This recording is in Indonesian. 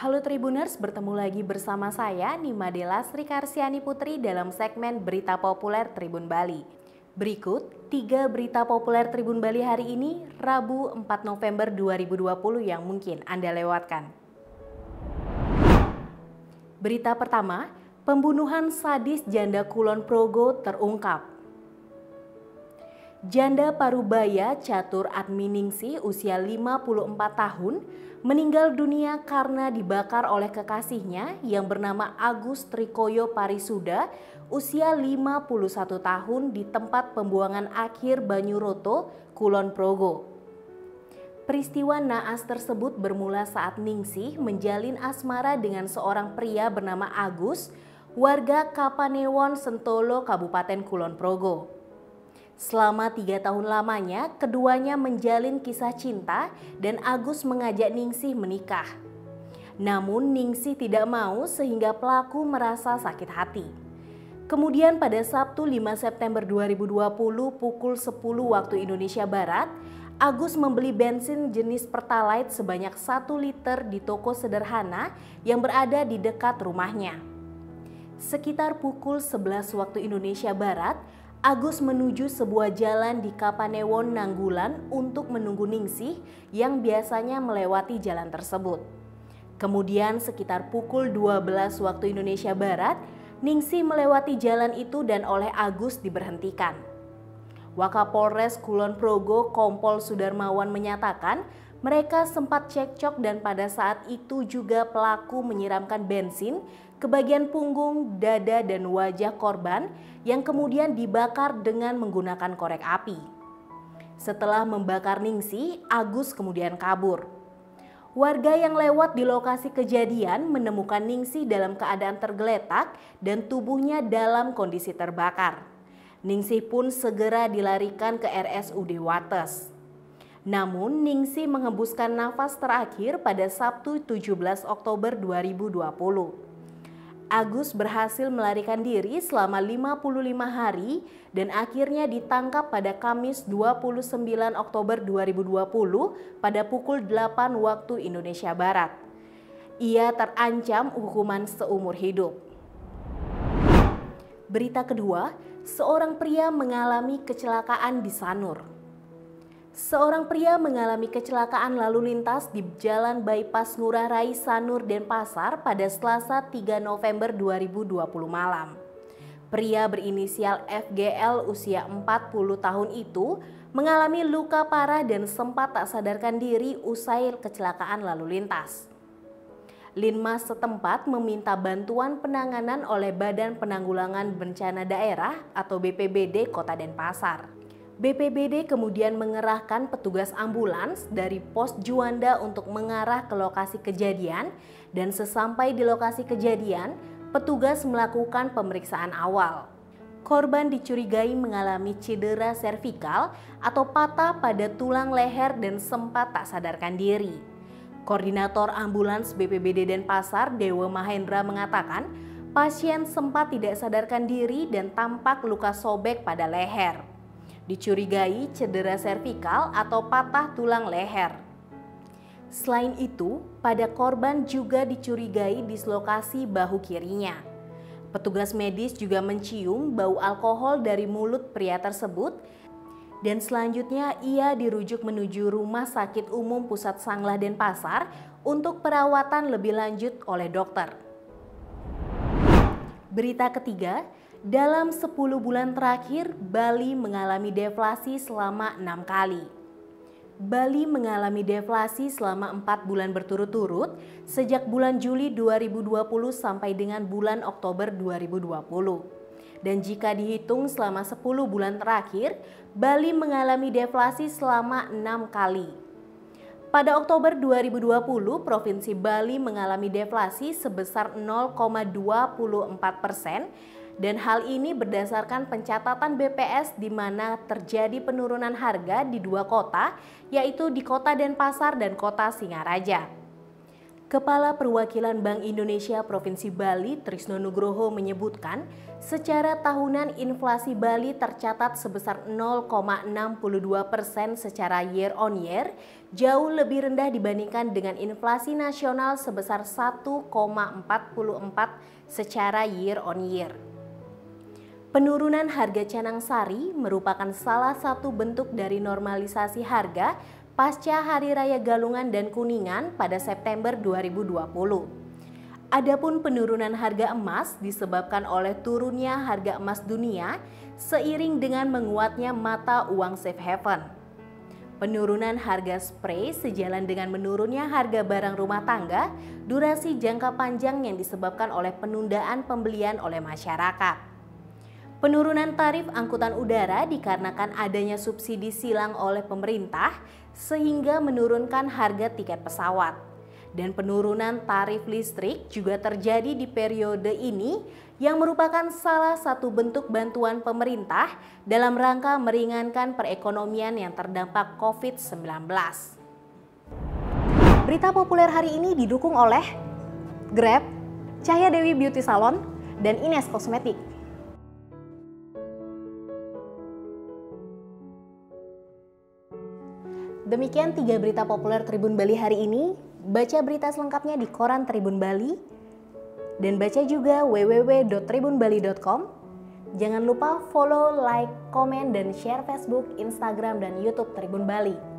Halo Tribuners, bertemu lagi bersama saya Ni Made Lasri Karsiani Putri dalam segmen Berita Populer Tribun Bali. Berikut 3 berita populer Tribun Bali hari ini, Rabu 4 November 2020 yang mungkin Anda lewatkan. Berita pertama, pembunuhan sadis janda Kulon Progo terungkap. Janda Parubaya Catur Atmaningsih usia 54 tahun meninggal dunia karena dibakar oleh kekasihnya yang bernama Agus Trikoyo Parisuda usia 51 tahun di tempat pembuangan akhir Banyuroto, Kulon Progo. Peristiwa naas tersebut bermula saat Ningsih menjalin asmara dengan seorang pria bernama Agus, warga Kapanewon Sentolo, Kabupaten Kulon Progo. Selama 3 tahun lamanya, keduanya menjalin kisah cinta dan Agus mengajak Ningsih menikah. Namun Ningsih tidak mau sehingga pelaku merasa sakit hati. Kemudian pada Sabtu 5 September 2020 pukul 10 waktu Indonesia Barat, Agus membeli bensin jenis Pertalite sebanyak 1 liter di toko sederhana yang berada di dekat rumahnya. Sekitar pukul 11 waktu Indonesia Barat, Agus menuju sebuah jalan di Kapanewon Nanggulan untuk menunggu Ningsih yang biasanya melewati jalan tersebut. Kemudian sekitar pukul 12 waktu Indonesia Barat, Ningsih melewati jalan itu dan oleh Agus diberhentikan. Wakapolres Kulon Progo Kompol Sudarmawan menyatakan mereka sempat cekcok dan pada saat itu juga pelaku menyiramkan bensin ke bagian punggung, dada, dan wajah korban yang kemudian dibakar dengan menggunakan korek api. Setelah membakar Ningsih, Agus kemudian kabur. Warga yang lewat di lokasi kejadian menemukan Ningsih dalam keadaan tergeletak dan tubuhnya dalam kondisi terbakar. Ningsih pun segera dilarikan ke RSUD Wates. Namun Ningsih menghembuskan nafas terakhir pada Sabtu 17 Oktober 2020. Agus berhasil melarikan diri selama 55 hari dan akhirnya ditangkap pada Kamis 29 Oktober 2020 pada pukul 8 waktu Indonesia Barat. Ia terancam hukuman seumur hidup. Berita kedua, seorang pria mengalami kecelakaan di Sanur. Seorang pria mengalami kecelakaan lalu lintas di Jalan Bypass Ngurah Rai, Sanur, Denpasar pada Selasa 3 November 2020 malam. Pria berinisial FGL usia 40 tahun itu mengalami luka parah dan sempat tak sadarkan diri usai kecelakaan lalu lintas. Linmas setempat meminta bantuan penanganan oleh Badan Penanggulangan Bencana Daerah atau BPBD Kota Denpasar. BPBD kemudian mengerahkan petugas ambulans dari pos Juanda untuk mengarah ke lokasi kejadian dan sesampai di lokasi kejadian, petugas melakukan pemeriksaan awal. Korban dicurigai mengalami cedera servikal atau patah pada tulang leher dan sempat tak sadarkan diri. Koordinator ambulans BPBD Denpasar, Dewa Mahendra, mengatakan pasien sempat tidak sadarkan diri dan tampak luka sobek pada leher. Dicurigai cedera servikal atau patah tulang leher. Selain itu, pada korban juga dicurigai dislokasi bahu kirinya. Petugas medis juga mencium bau alkohol dari mulut pria tersebut dan selanjutnya ia dirujuk menuju Rumah Sakit Umum Pusat Sanglah Denpasar untuk perawatan lebih lanjut oleh dokter. Berita ketiga, dalam 10 bulan terakhir, Bali mengalami deflasi selama 6 kali. Bali mengalami deflasi selama 4 bulan berturut-turut sejak bulan Juli 2020 sampai dengan bulan Oktober 2020. Dan jika dihitung selama 10 bulan terakhir, Bali mengalami deflasi selama 6 kali. Pada Oktober 2020, Provinsi Bali mengalami deflasi sebesar 0,24%. Dan hal ini berdasarkan pencatatan BPS di mana terjadi penurunan harga di 2 kota, yaitu di Kota Denpasar dan Kota Singaraja. Kepala Perwakilan Bank Indonesia Provinsi Bali, Trisno Nugroho menyebutkan, secara tahunan inflasi Bali tercatat sebesar 0,62% secara year on year, jauh lebih rendah dibandingkan dengan inflasi nasional sebesar 1,44% secara year on year. Penurunan harga canang sari merupakan salah satu bentuk dari normalisasi harga pasca Hari Raya Galungan dan Kuningan pada September 2020. Adapun penurunan harga emas disebabkan oleh turunnya harga emas dunia seiring dengan menguatnya mata uang safe haven. Penurunan harga spray sejalan dengan menurunnya harga barang rumah tangga, durasi jangka panjang yang disebabkan oleh penundaan pembelian oleh masyarakat. Penurunan tarif angkutan udara dikarenakan adanya subsidi silang oleh pemerintah sehingga menurunkan harga tiket pesawat. Dan penurunan tarif listrik juga terjadi di periode ini yang merupakan salah satu bentuk bantuan pemerintah dalam rangka meringankan perekonomian yang terdampak COVID-19. Berita populer hari ini didukung oleh Grab, Cahaya Dewi Beauty Salon, dan Ines Kosmetik. Demikian 3 berita populer Tribun Bali hari ini. Baca berita selengkapnya di koran Tribun Bali. Dan baca juga www.tribunbali.com. Jangan lupa follow, like, komen, dan share Facebook, Instagram, dan YouTube Tribun Bali.